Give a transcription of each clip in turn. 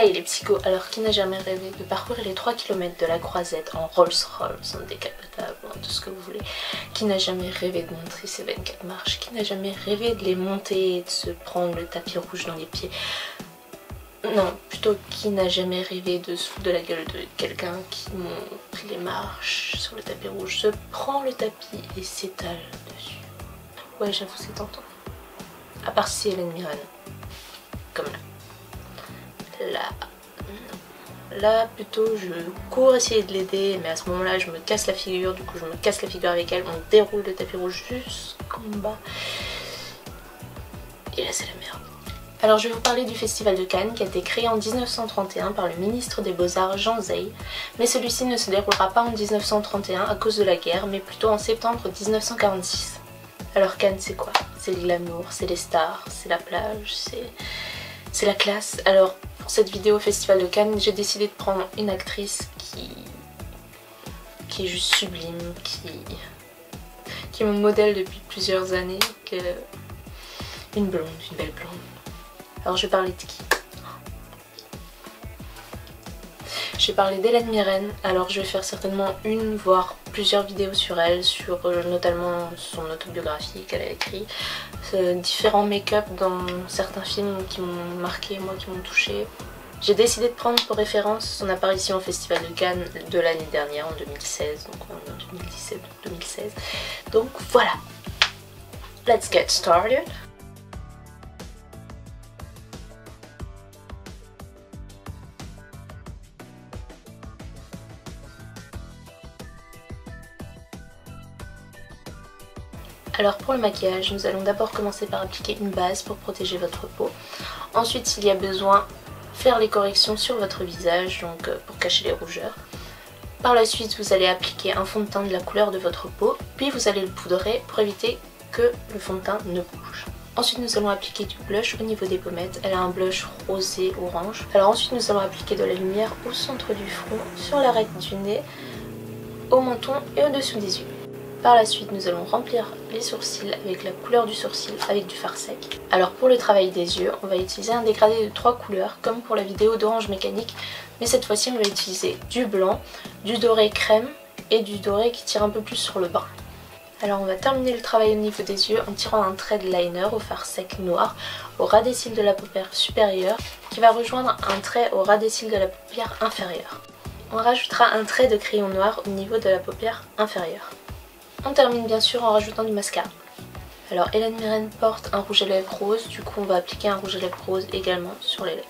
Hey les psychos, alors qui n'a jamais rêvé de parcourir les 3 km de la Croisette en Rolls-Royce, en décapotable, en tout ce que vous voulez? Qui n'a jamais rêvé de monter ces 24 marches? Qui n'a jamais rêvé de les monter et de se prendre le tapis rouge dans les pieds? Non, plutôt qui n'a jamais rêvé de se foutre de la gueule de quelqu'un qui monte pris les marches sur le tapis rouge, se prend le tapis et s'étale dessus. Ouais, j'avoue, c'est tentant. À part si Helen Mirren, comme là. Là plutôt je cours essayer de l'aider, mais à ce moment là je me casse la figure, du coup je me casse la figure avec elle, on déroule le tapis rouge jusqu'en bas et là c'est la merde. Alors je vais vous parler du Festival de Cannes qui a été créé en 1931 par le ministre des Beaux-Arts Jean Zay, mais celui-ci ne se déroulera pas en 1931 à cause de la guerre, mais plutôt en septembre 1946. Alors Cannes c'est quoi? C'est le glamour, c'est les stars, c'est la plage, c'est la classe. Alors pour cette vidéo au Festival de Cannes, j'ai décidé de prendre une actrice qui est juste sublime, qui est mon modèle depuis plusieurs années, une blonde, une belle blonde. Alors je vais parler de qui? Je vais parler d'Hélène Mirren. Alors je vais faire certainement une, voire plusieurs vidéos sur elle, sur notamment son autobiographie qu'elle a écrit, différents make-up dans certains films qui m'ont marqué, moi qui m'ont touché. J'ai décidé de prendre pour référence son apparition au Festival de Cannes de l'année dernière, en 2016, donc en 2017-2016. Donc voilà, let's get started. Alors pour le maquillage, nous allons d'abord commencer par appliquer une base pour protéger votre peau. Ensuite, s'il y a besoin, faire les corrections sur votre visage, donc pour cacher les rougeurs. Par la suite, vous allez appliquer un fond de teint de la couleur de votre peau, puis vous allez le poudrer pour éviter que le fond de teint ne bouge. Ensuite, nous allons appliquer du blush au niveau des pommettes. Elle a un blush rosé orange. Alors ensuite, nous allons appliquer de la lumière au centre du front, sur l'arête du nez, au menton et au-dessous des yeux. Par la suite, nous allons remplir les sourcils avec la couleur du sourcil avec du fard sec. Alors pour le travail des yeux, on va utiliser un dégradé de 3 couleurs comme pour la vidéo d'Orange Mécanique, mais cette fois-ci on va utiliser du blanc, du doré crème et du doré qui tire un peu plus sur le brun. Alors on va terminer le travail au niveau des yeux en tirant un trait de liner au fard sec noir au ras des cils de la paupière supérieure qui va rejoindre un trait au ras des cils de la paupière inférieure. On rajoutera un trait de crayon noir au niveau de la paupière inférieure. On termine bien sûr en rajoutant du mascara. Alors Helen Mirren porte un rouge à lèvres rose, du coup on va appliquer un rouge à lèvres rose également sur les lèvres.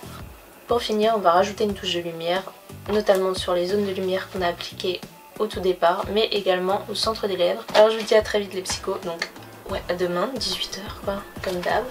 Pour finir, on va rajouter une touche de lumière, notamment sur les zones de lumière qu'on a appliquées au tout départ, mais également au centre des lèvres. Alors je vous dis à très vite les psychos, donc ouais, à demain, 18 h quoi, comme d'hab.